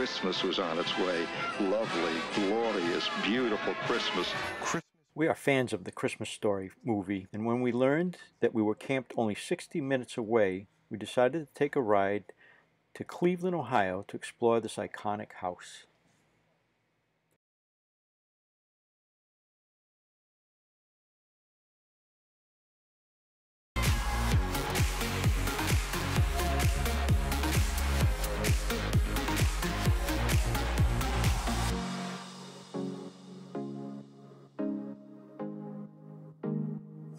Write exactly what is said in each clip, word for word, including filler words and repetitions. Christmas was on its way. Lovely, glorious, beautiful Christmas. We are fans of the Christmas Story movie, and when we learned that we were camped only sixty minutes away, we decided to take a ride to Cleveland, Ohio to explore this iconic house.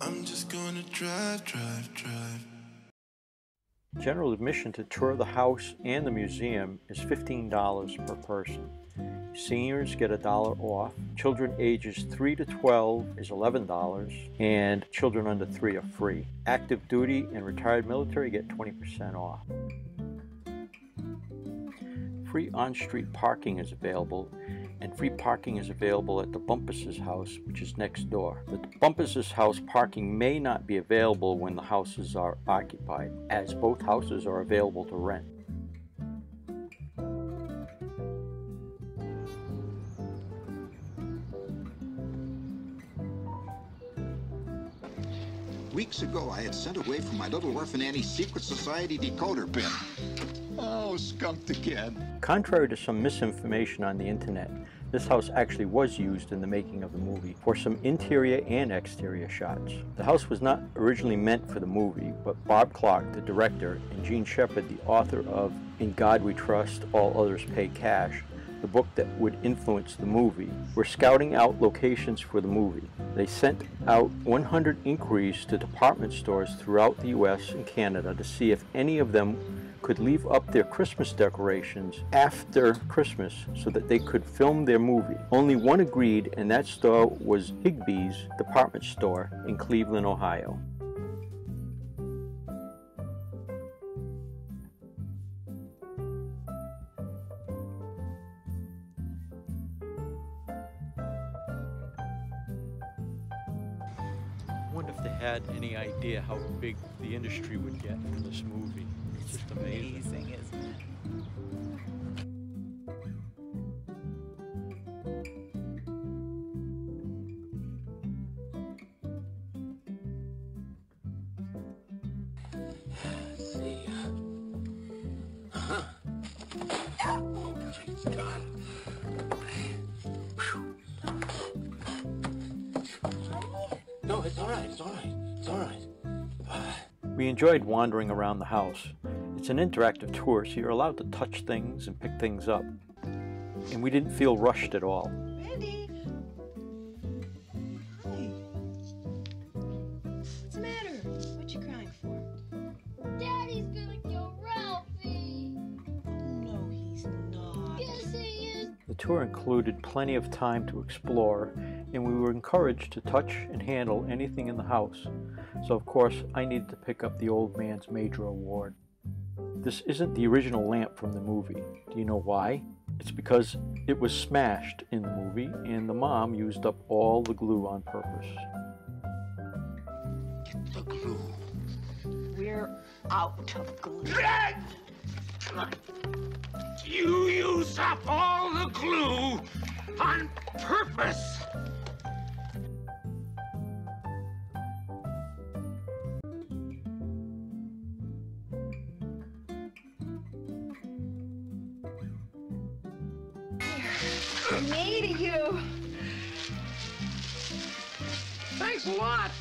I'm just gonna drive, drive, drive. General admission to tour the house and the museum is fifteen dollars per person. Seniors get a dollar off. Children ages three to twelve is eleven dollars, and children under three are free. Active duty and retired military get twenty percent off. Free on-street parking is available, and free parking is available at the Bumpuses house, which is next door. The Bumpuses house parking may not be available when the houses are occupied, as both houses are available to rent. Weeks ago, I had sent away from my little orphan Annie's secret society decoder bin. Oh, skunked again. Contrary to some misinformation on the internet, this house actually was used in the making of the movie for some interior and exterior shots. The house was not originally meant for the movie, but Bob Clark, the director, and Gene Shepherd, the author of In God We Trust, All Others Pay Cash, the book that would influence the movie, were scouting out locations for the movie. They sent out one hundred inquiries to department stores throughout the U S and Canada to see if any of them could leave up their Christmas decorations after Christmas so that they could film their movie. Only one agreed, and that store was Higbee's department store in Cleveland, Ohio. I wonder if they had any idea how big the industry would get for this movie. It's just amazing. amazing, isn't it? See ya. Uh-huh. Oh, God. No, it's all right. It's all right. It's all right. We enjoyed wandering around the house. It's an interactive tour, so you're allowed to touch things and pick things up. And we didn't feel rushed at all. Randy! Hi. What's the matter? What you crying for? Daddy's gonna kill Ralphie! No, he's not. Yes, he is! The tour included plenty of time to explore, and we were encouraged to touch and handle anything in the house. So of course, I needed to pick up the old man's major award. This isn't the original lamp from the movie. Do you know why? It's because it was smashed in the movie and the mom used up all the glue on purpose. Get the glue. We're out of glue. You used up all the glue on purpose. Me to you. Thanks a lot.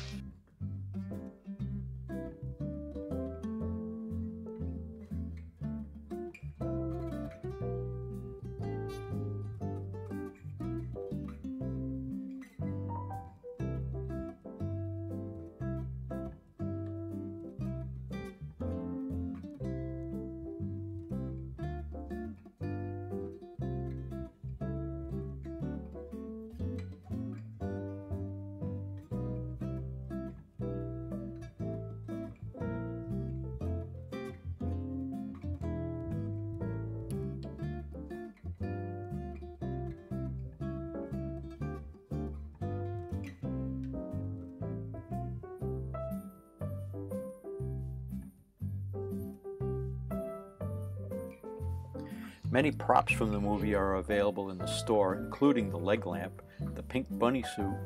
Many props from the movie are available in the store, including the leg lamp, the pink bunny suit,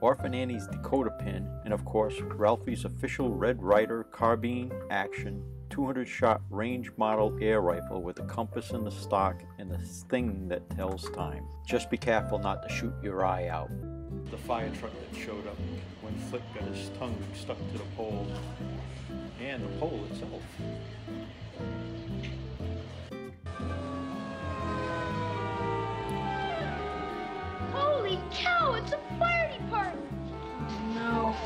Orphan Annie's Dakota pin, and of course, Ralphie's official Red Ryder Carbine Action two hundred shot range model air rifle with a compass in the stock and the thing that tells time. Just be careful not to shoot your eye out. The fire truck that showed up when Flip got his tongue stuck to the pole, and the pole itself. Holy cow, it's a fire department! No.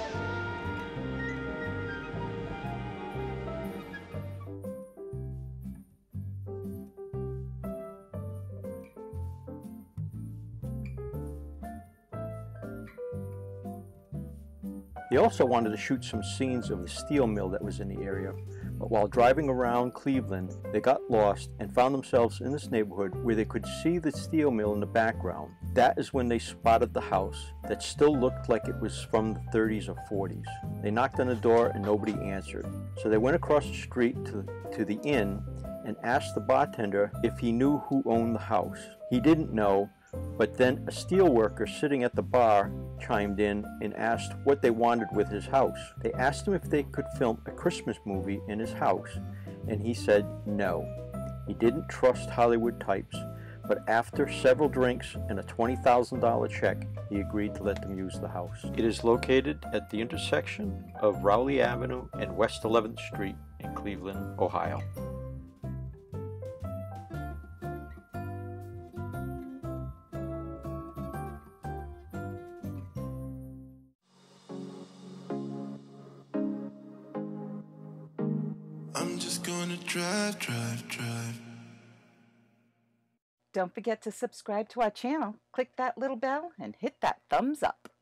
They also wanted to shoot some scenes of the steel mill that was in the area, but while driving around Cleveland, they got lost and found themselves in this neighborhood where they could see the steel mill in the background. That is when they spotted the house that still looked like it was from the thirties or forties. They knocked on the door and nobody answered, so they went across the street to, to the inn and asked the bartender if he knew who owned the house. He didn't know, but then a steel worker sitting at the bar chimed in and asked what they wanted with his house. They asked him if they could film a Christmas movie in his house, and he said no. He didn't trust Hollywood types, but after several drinks and a twenty thousand dollar check, he agreed to let them use the house. It is located at the intersection of Rowley Avenue and West eleventh Street in Cleveland, Ohio. I'm just gonna drive, drive, drive. Don't forget to subscribe to our channel, click that little bell, and hit that thumbs up.